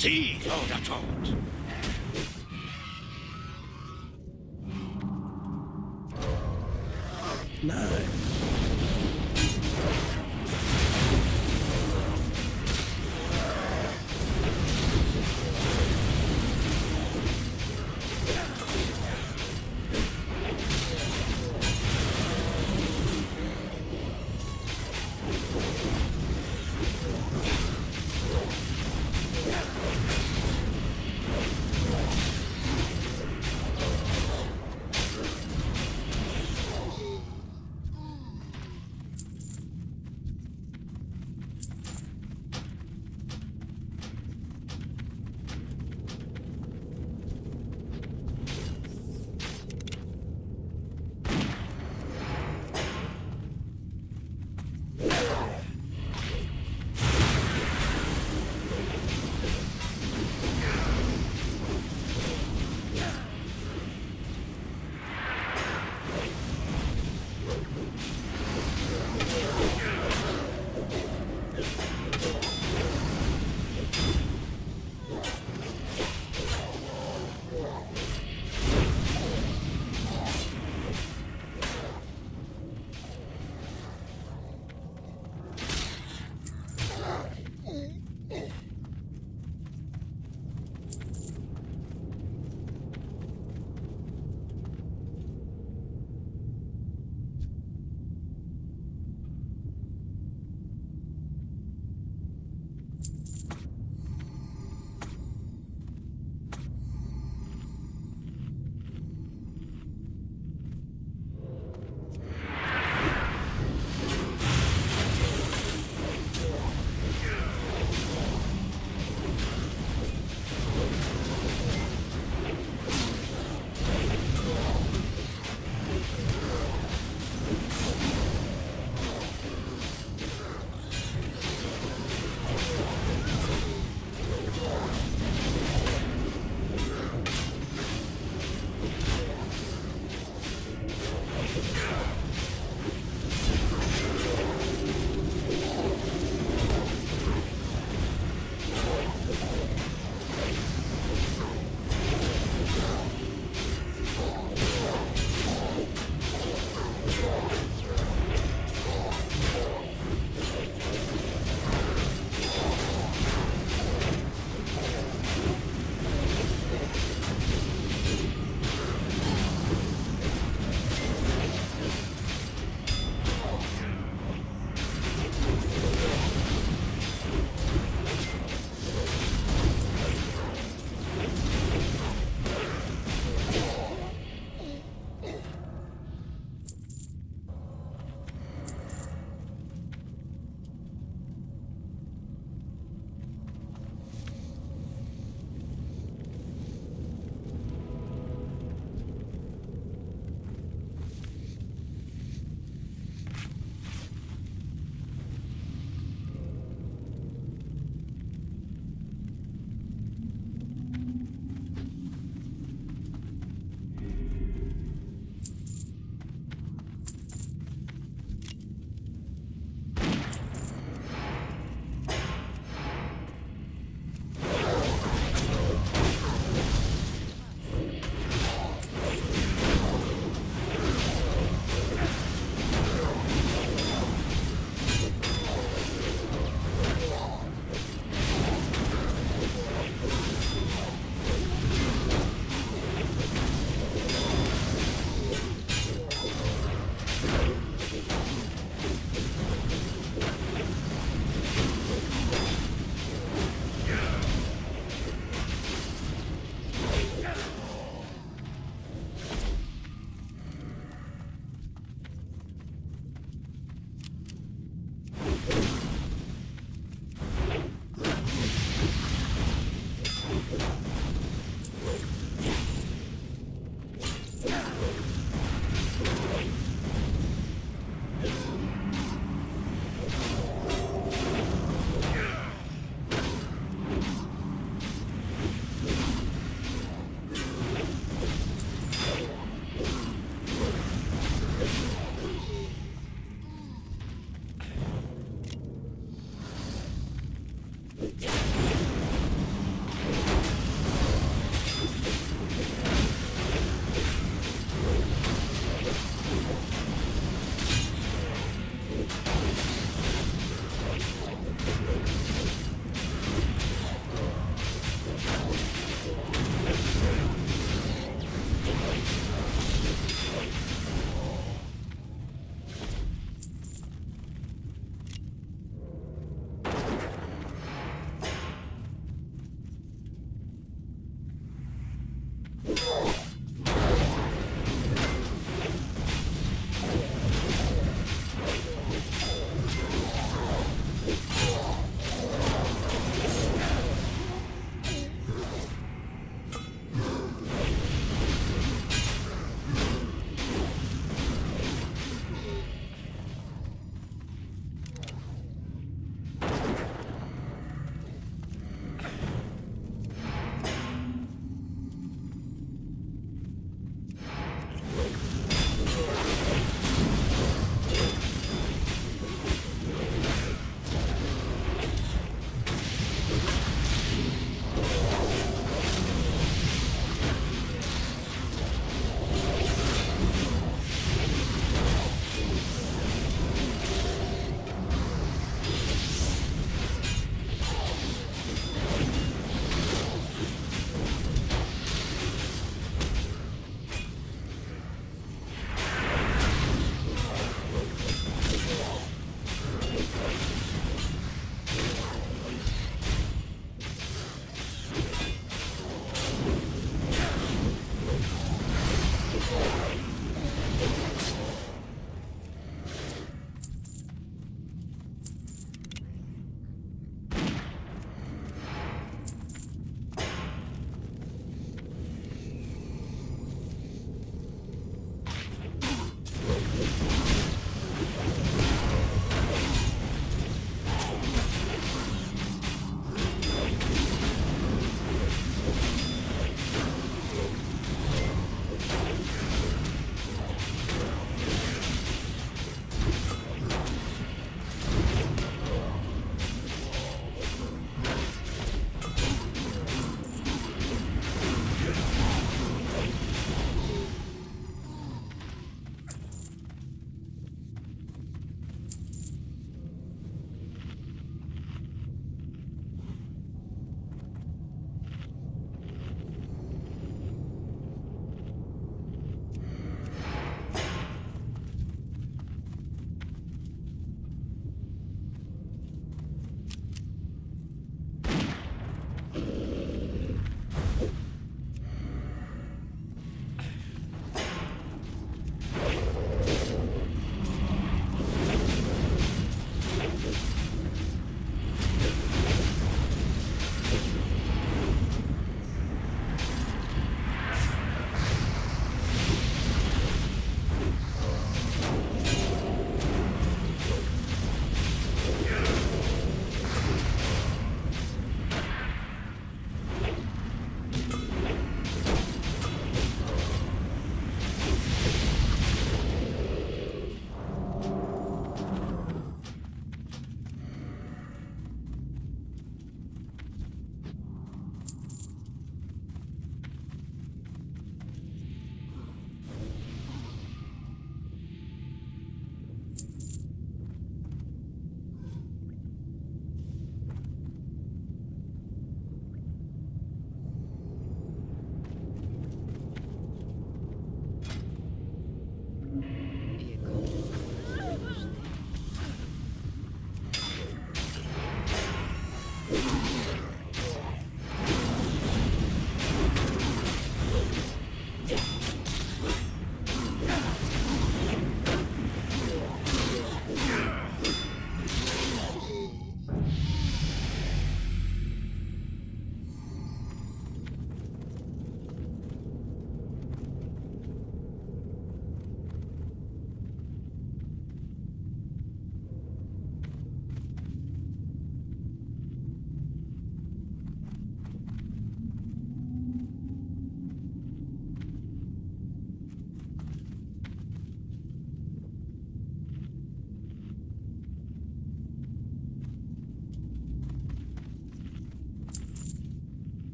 Seize Elder Toad! Nice.